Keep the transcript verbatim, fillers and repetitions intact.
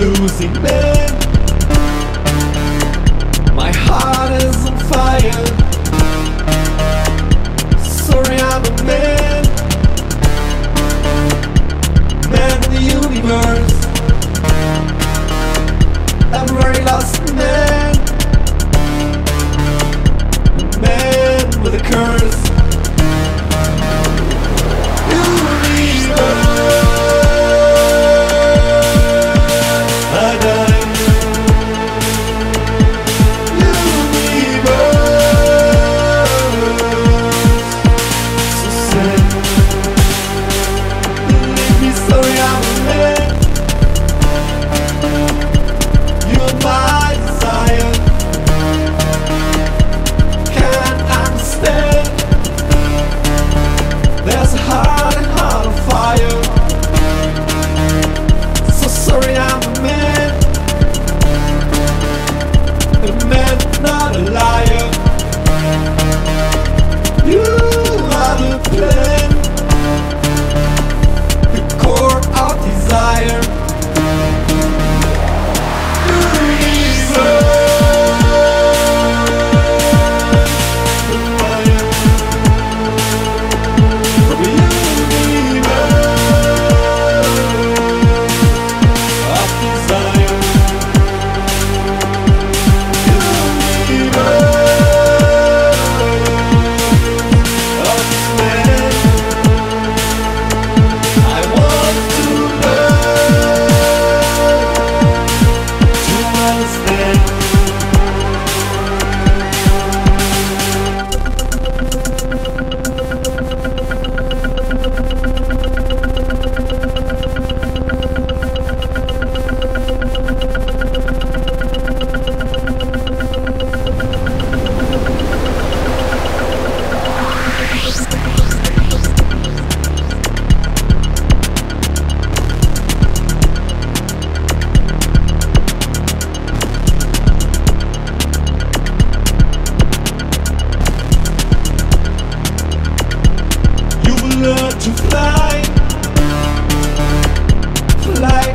Losing man, my heart is on fire. Sorry, I'm a man, man of the universe, a very lost man, a man with a curse. Learn to fly, fly.